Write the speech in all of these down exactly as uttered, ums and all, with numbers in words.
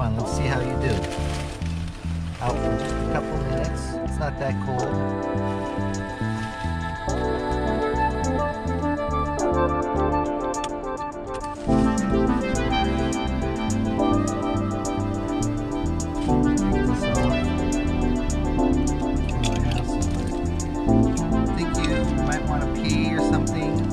Come on, let's see how you do. Out for a couple minutes. It's not that cold. I think you might want to pee or something.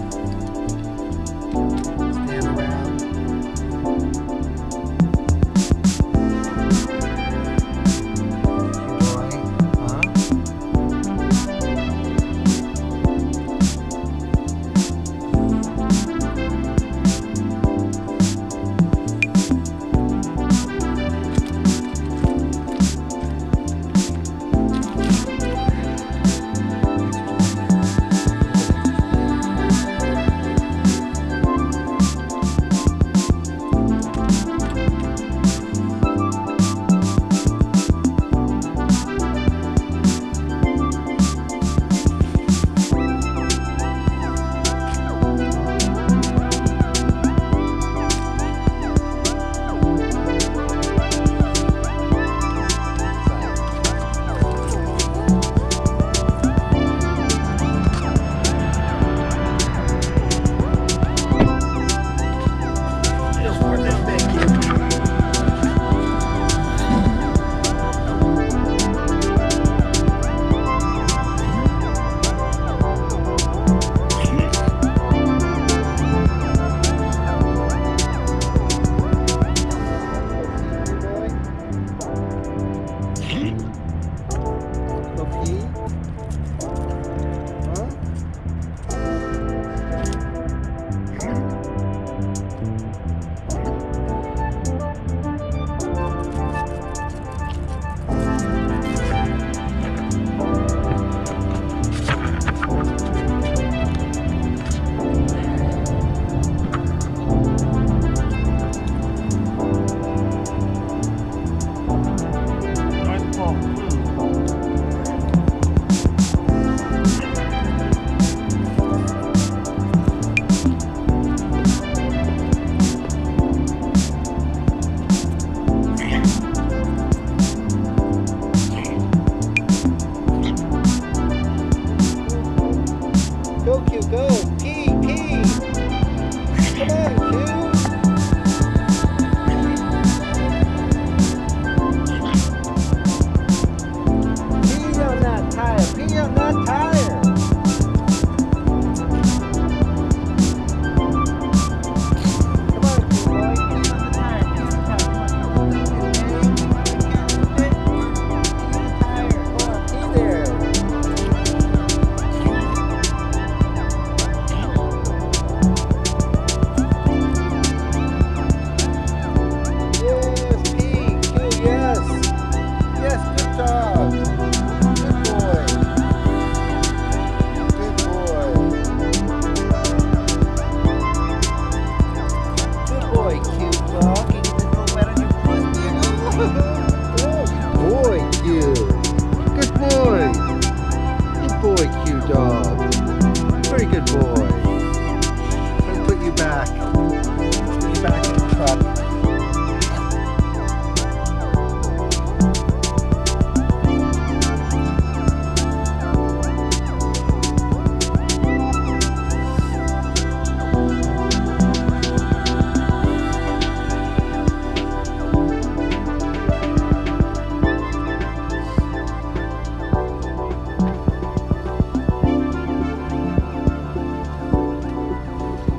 Go, Q, go! Pee, pee! Come on, Q!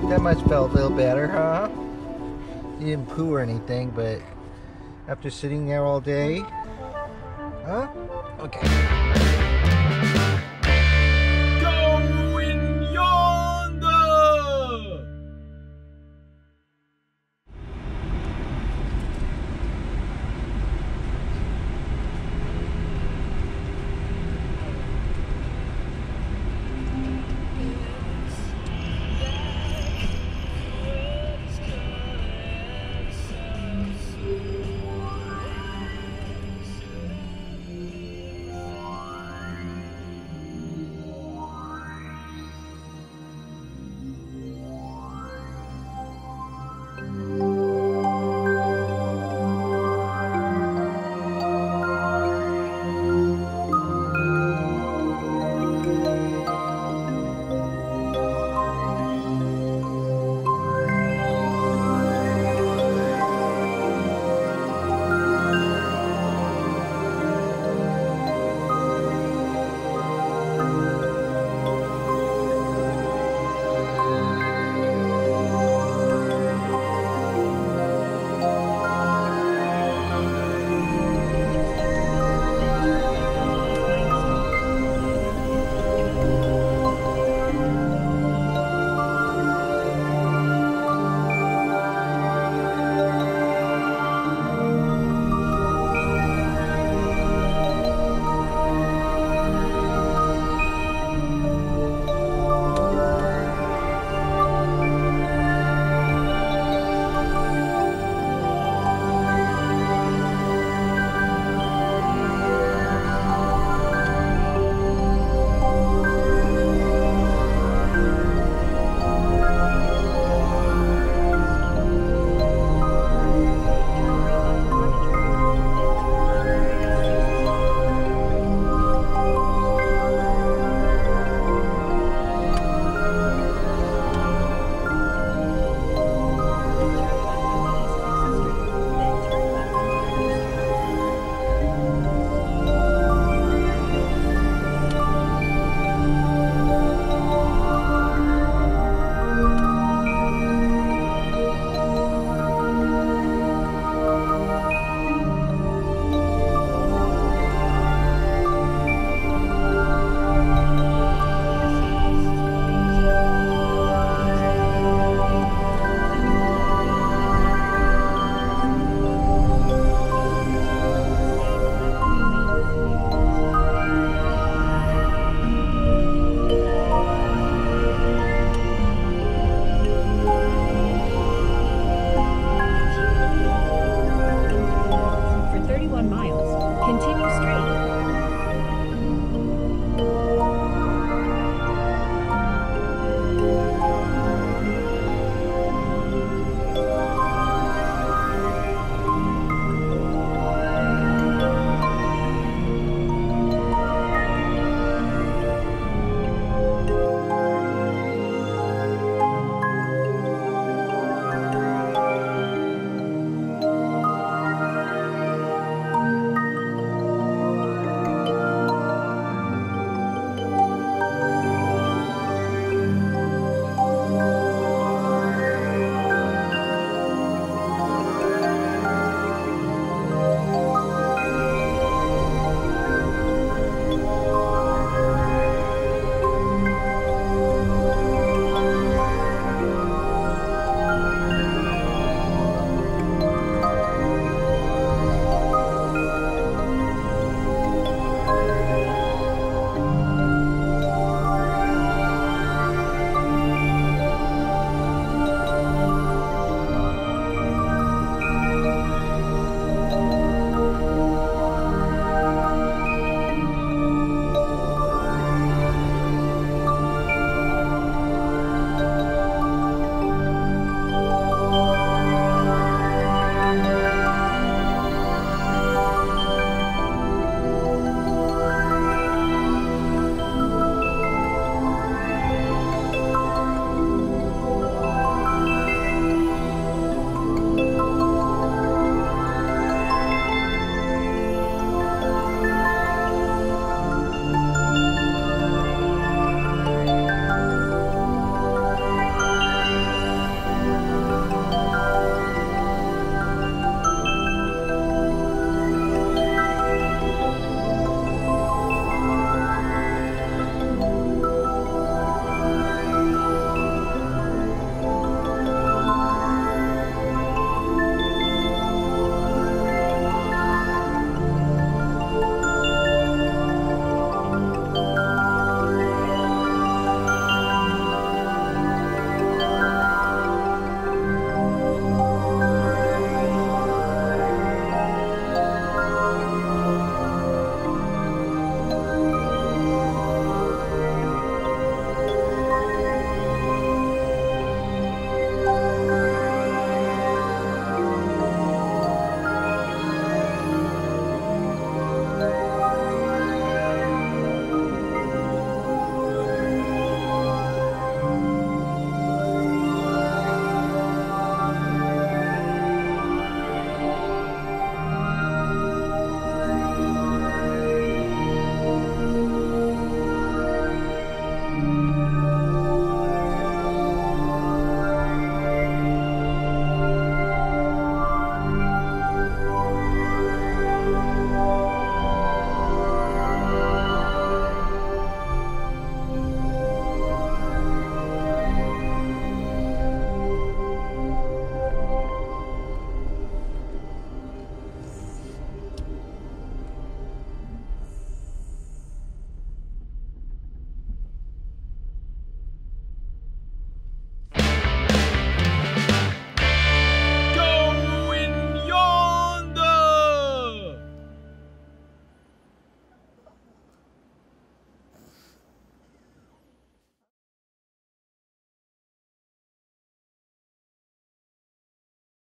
That much felt a little better, huh? You didn't poo or anything, but after sitting there all day, huh? Okay.